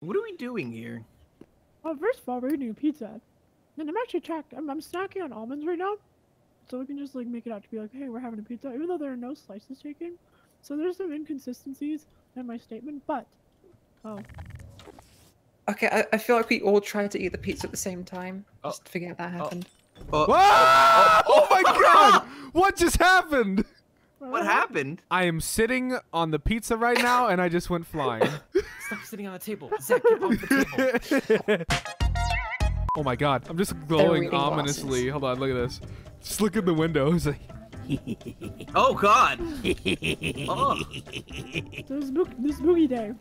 What are we doing here? Well, first of all, we're eating a pizza. And I'm actually checked. I'm snacking on almonds right now. So we can just like make it out to be like, hey, we're having a pizza, even though there are no slices taken. So there's some inconsistencies in my statement, but... Oh. Okay, I feel like we all tried to eat the pizza at the same time. Oh. Just forget that happened. Oh, oh, oh my god! What just happened? What happened? I am sitting on the pizza right now and I just went flying. Stop sitting on the table. Zach, get off the table. Oh my god, I'm just glowing ominously. Losses. Hold on, look at this. Just look at the window. It's like... Oh god! Oh. This spooky day.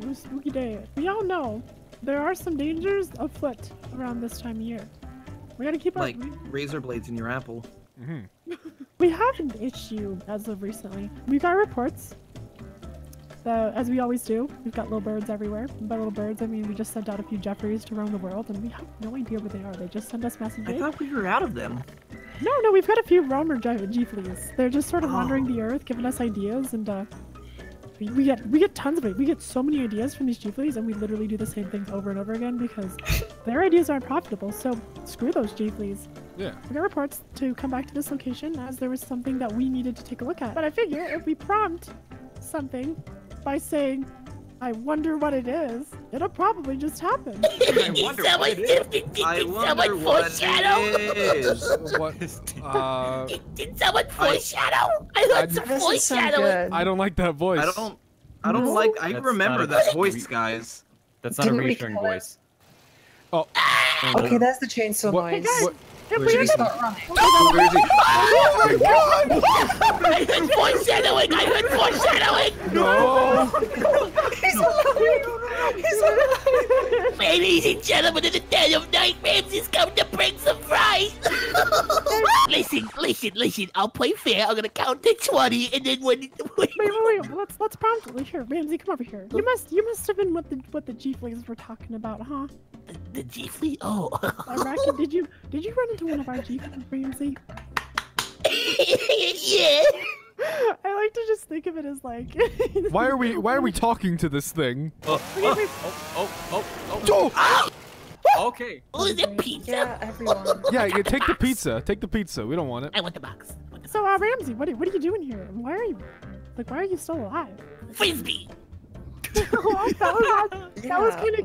This spooky day. We all know there are some dangers afoot around this time of year. We gotta keep like razor blades in your apple. Mm-hmm. We have an issue as of recently. We got reports. So, as we always do, we've got little birds everywhere. And by little birds, I mean we just sent out a few Jeffries to roam the world, and we have no idea where they are. They just send us messages. I thought we were out of them. No, we've got a few roamer Jeffries. They're just sort of wandering the earth, giving us ideas, and we get tons of it. We get so many ideas from these Jeffries, and we literally do the same things over and over again because their ideas aren't profitable. So screw those Jeffries. Yeah. We got reports to come back to this location as there was something that we needed to take a look at. But I figure if we prompt something by saying, I wonder what it is, it'll probably just happen. I wonder what it is. Did someone foreshadow? I heard some foreshadowing. I don't like that voice. I don't like. I remember that voice, guys. That's not a reassuring voice. Oh. Okay, that's the chainsaw noise. If we ever start running. Oh my god! I heard foreshadowing! I heard foreshadowing! No! He's alive! He's alive! Ladies and gentlemen, in the dead of night, Ramsey's come to bring some fries! Listen, I'll play fair. I'm gonna count to 20 and then when... Wait, let's promptly. Sure, Ramsey, come over here. You must have been what the Jeffries were talking about, huh? The Jeffries? Oh. I reckon, did you run into one of our Jeffries, Ramsey? Yeah. I like to just think of it as like. Why are we talking to this thing? Oh. Okay. Oh, is it pizza? Yeah, everyone. Yeah, take the pizza. Take the pizza. We don't want it. I want the box. So, Ramsey, what are you doing here? Why are you still alive? Frisbee. Oh, that was kind of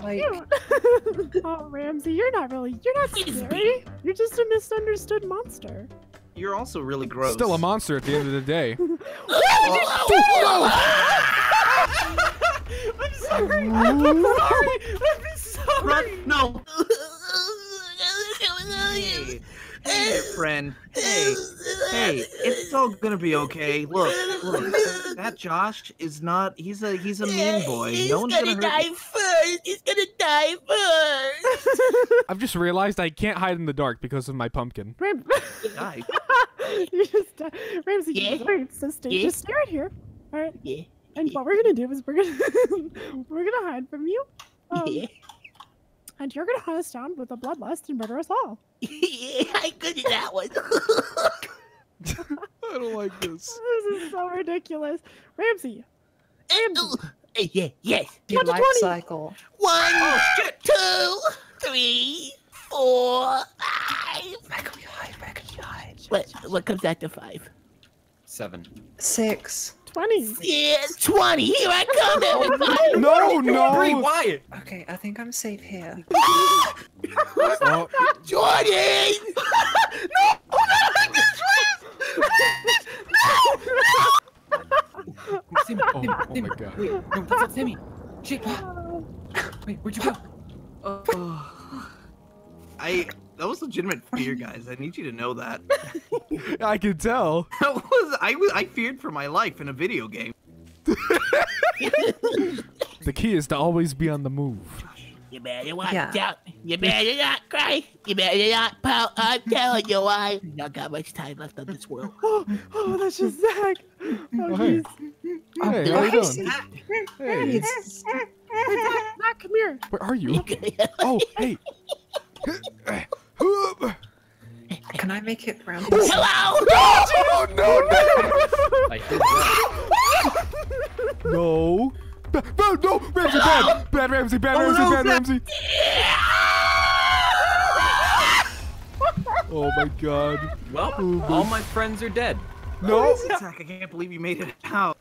cute. Oh, Ramsey, you're not scary. You're just a misunderstood monster. You're also really gross. Still a monster at the end of the day. I'm sorry. I'm sorry. I'm sorry. Run. No. Hey, friend. Hey, it's all gonna be okay. Look, that Josh is not. He's a mean boy. He's He's gonna die first. I've just realized I can't hide in the dark because of my pumpkin. Die. You just died. Ramsey, just stay right here. All right. Yeah. And what we're gonna do is we're gonna hide from you. And you're gonna hunt us down with a bloodlust and murder us all. Yeah, I could do that one. I don't like this. This is so ridiculous. Ramsey. Yes. Your life cycle. 1, 2, 3, 4, 5. Where can you hide? What comes after 5? 7. 6. 20. Yeah, 20. Here I come, everybody. No. Bree, Wyatt. Okay, I think I'm safe here. Oh. Jordan! No! No! Sammi. Oh my god. Wait, no, what's up, Sammi? Shit. Wait, where'd you go? That was legitimate fear, guys. I need you to know that. I can tell. That was I feared for my life in a video game. The key is to always be on the move. You better watch out. You better not cry. You better not pout. I'm telling you why. You don't got much time left on this world. Oh, that's just Zach. Oh, hey. Hey, how you doing? Hey. Zach, come here. Where are you? Oh, hey. Can I make it round? Hello! No! No! No! No! No! No! No! No! No! No! Bad Ramsey, bad Ramsey, bad Ramsey. Oh my god. Well, all my friends are dead. No. Zach, I can't believe you made it out.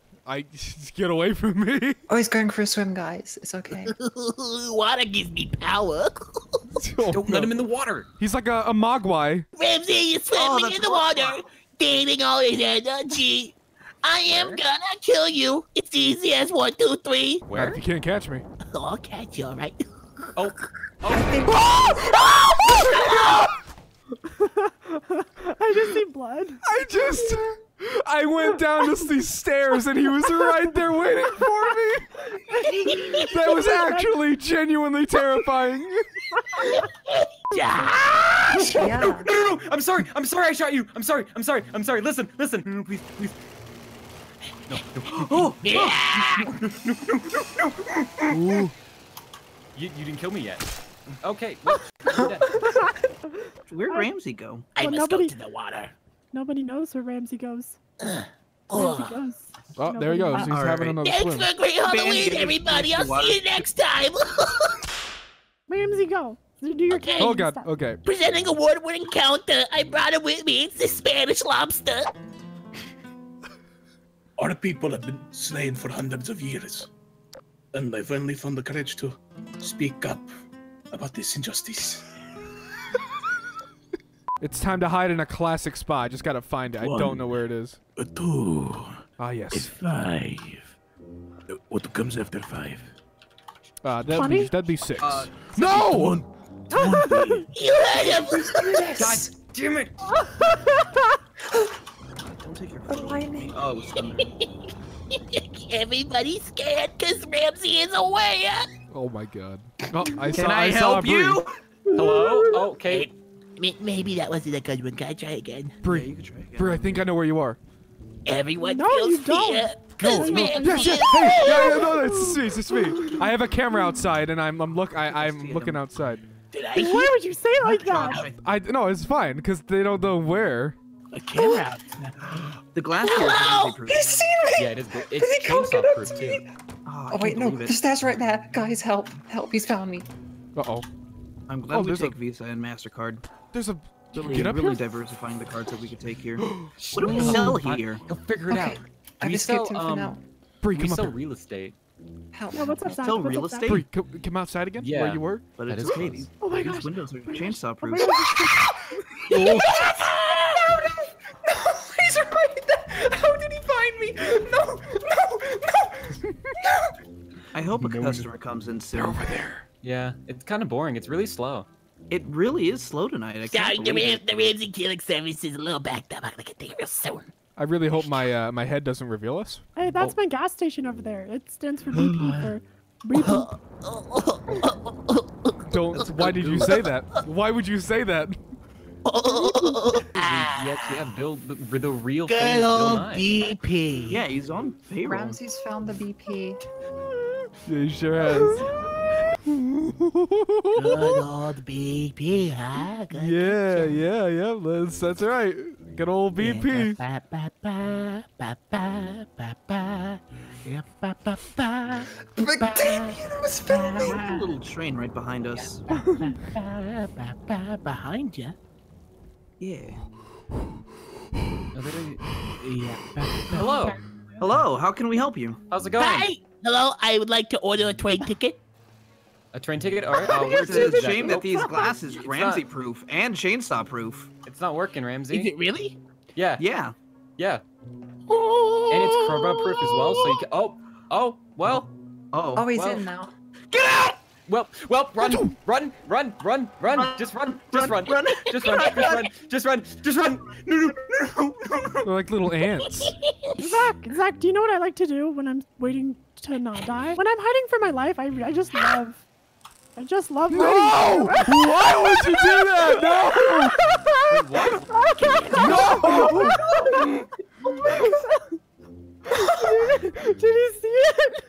Just get away from me. Oh, he's going for a swim, guys. It's okay. Water gives me power. Don't let him in the water. He's like a mogwai. Ramsey, you swimming in the water. Dating all his energy. I am gonna kill you. It's easy as 1, 2, 3. Where? If you can't catch me. Oh, I'll catch you, all right? Oh. I just see blood. I went down these stairs and he was right there waiting for me. That was actually genuinely terrifying. Josh! Yeah. No, I'm sorry. I'm sorry I shot you. I'm sorry. Listen. No, please. No. Oh! Yeah. No. You didn't kill me yet. Okay. Where'd Ramsey go? I must go to the water. Nobody knows where Ramsey goes. Oh, there he goes. He's having another swim. Thanks for a great Halloween, everybody. I'll see you next time. Ramsey, go. Do your cake. Oh, God. Okay. Presenting award-winning counter. I brought it with me. It's the Spanish lobster. Our people have been slain for hundreds of years. And I finally found the courage to speak up about this injustice. It's time to hide in a classic spot. I just gotta find it. 1, I don't know where it is. 2. Ah, yes. 5. What comes after 5? That'd be 6. No! 1. You had him! God damn it! Don't take your phone. Oh, everybody's scared because Ramsey is away. Oh my god. Oh, Can I help you? Hello? Oh, okay. Maybe that wasn't a good one. Can I try again? Bree, yeah, you can try again. Bree, I think I know where you are. Everyone feels fear. No, it's me. I have a camera outside, and I'm looking outside. Why would you say like that? No, it's fine, because they don't know where. A camera outside. The glass is proof. You see me? Yeah, it is. It's chainsaw proof, too. Oh, wait, no. The stash right there. Guys, help. Help, he's found me. Uh-oh. I'm glad we take Visa and MasterCard. There's a... Really diversifying the cards that we could take here. What do we sell here? Go figure it out. We sell, Bree, come up here. Real estate. Help. No, what's up, sell real estate? Bree, come outside again? Yeah. Where you were? But that is Katie. Oh my gosh. These windows are chainsaw proof. No, he's right there. How did he find me? No. I hope a customer comes in soon. They're over there. Yeah, it's kind of boring. It's really slow. It really is slow tonight. Sorry, the Ramsey Killing Service is a little backed up. I'm gonna get there real soon. I really hope my my head doesn't reveal us. Hey, that's my gas station over there. It stands for BP for BP. Why did you say that? Why would you say that? Yeah, Bill, the real good thing, old BP. Yeah, he's on payroll. Ramsey's found the BP. He sure has. Good old BP, huh? Good yeah, Liz, that's right. Good old BP. But Damien, it was filming. A little train right behind us. Behind you? Yeah. Hello. Hello, how can we help you? How's it going? Hi. Hello, I would like to order a train ticket. A train ticket? All right. It's a shame that these glasses Ramsey-proof and chainsaw-proof. It's not working, Ramsey. Is it really? Yeah. Yeah. Yeah. Oh. And it's Cobra-proof as well, so you can... Oh, he's in now. Get out! Well, run. Just run. No. They're like little ants. Zach, do you know what I like to do when I'm waiting to not die? When I'm hiding for my life, I just love No! Why would you do that? No! Wait, what? No! Did you see it?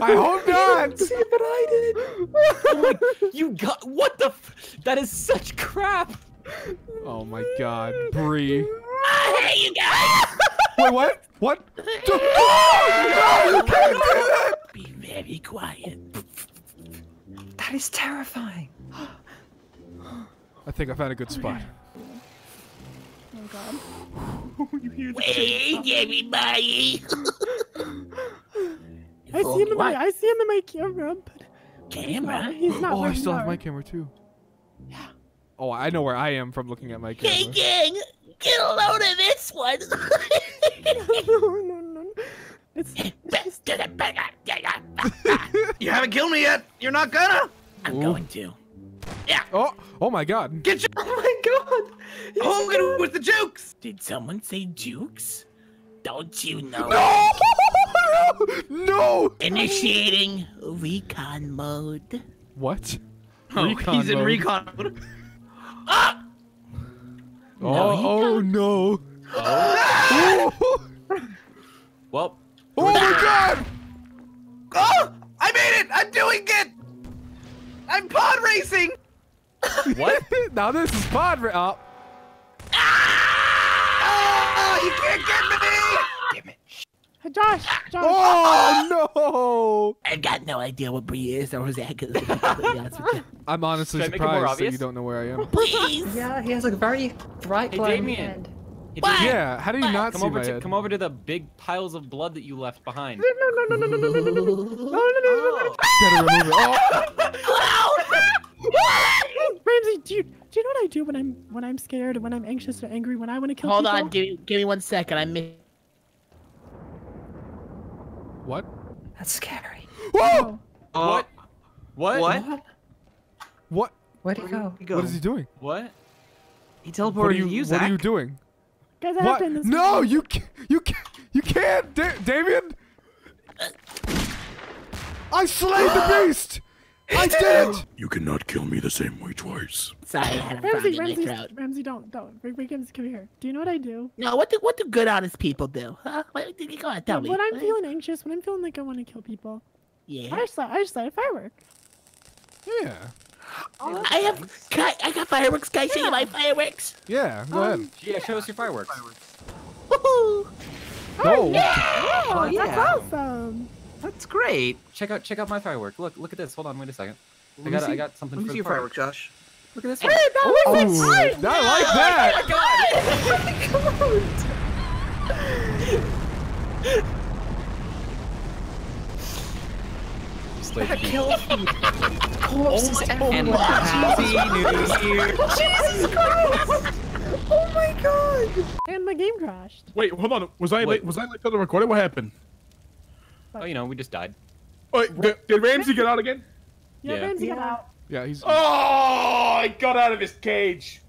I hope not. I didn't see it, but I did. Oh my, you got what the? That is such crap. Oh my God, Bree. I hate you guys. Wait, what? What? Oh, no, you can't do that. Be very quiet. That is terrifying. I think I found a good spot. Oh God. You hear the everybody. I see him in my camera, but he's not oh, I still have my camera too. Yeah. Oh, I know where I am from looking at my camera. Hey gang, get a load of this one. No. It's you haven't killed me yet. You're not gonna. I'm going to. Yeah. Oh my God. Get your. Oh my God. He's Hogan with the jukes. Did someone say jukes? Don't you know? No. No. Initiating recon mode. What? Oh, he's in recon mode. Ah! Oh no. Oh. Well. Oh my God. Oh! I made it. I'm doing it. I'm pod racing! What? Now this is pod racing. Oh. Ah! Oh, you can't get me! Damn it. Hey, Josh! Oh, no! I've got no idea what Bree is or Zach is. I'm honestly surprised that you don't know where I am. Please! Yeah, he has a very bright glowing hand. What? Yeah, how do you not see my head? Come over to the big piles of blood that you left behind. No. Gotta remove it. Ramsey, do you know what I do when I'm scared, when I'm anxious or angry, when I want to kill people? Hold on, give me 1 second. What? That's scary. Whoa! What? Where'd he go? What is he doing? What? He teleported you, Zach. What are you doing? Guys, I have been no, you can't, Damien. I slayed the beast. I did it. You cannot kill me the same way twice. Sorry, I had a Ramsey, don't. Ramsey, come here. Do you know what I do? No, what do good honest people do? Huh? Go on, tell me. When I'm feeling anxious, when I'm feeling like I want to kill people, yeah, I just light a firework. Yeah. Oh, I got fireworks, guys. Yeah. See my fireworks. Yeah, go ahead. Yeah, show us your fireworks. Woohoo! Oh, yeah! Oh, yeah. That's awesome. That's great. Check out my firework. Look at this. Hold on, wait a second. I got something for you. Let me see your fireworks, Josh. Look at this one. Hey, that looks like fun. I like that. Oh my God. That kills me. Corpses everywhere. Happy New Year. Jesus Christ! Oh my God! And my game crashed. Wait, hold on. Was I late to the recording? What happened? Oh, you know, we just died. Wait, did Ramsey get out again? Yeah, Ramsey got out. Yeah, he's. Oh, he got out of his cage.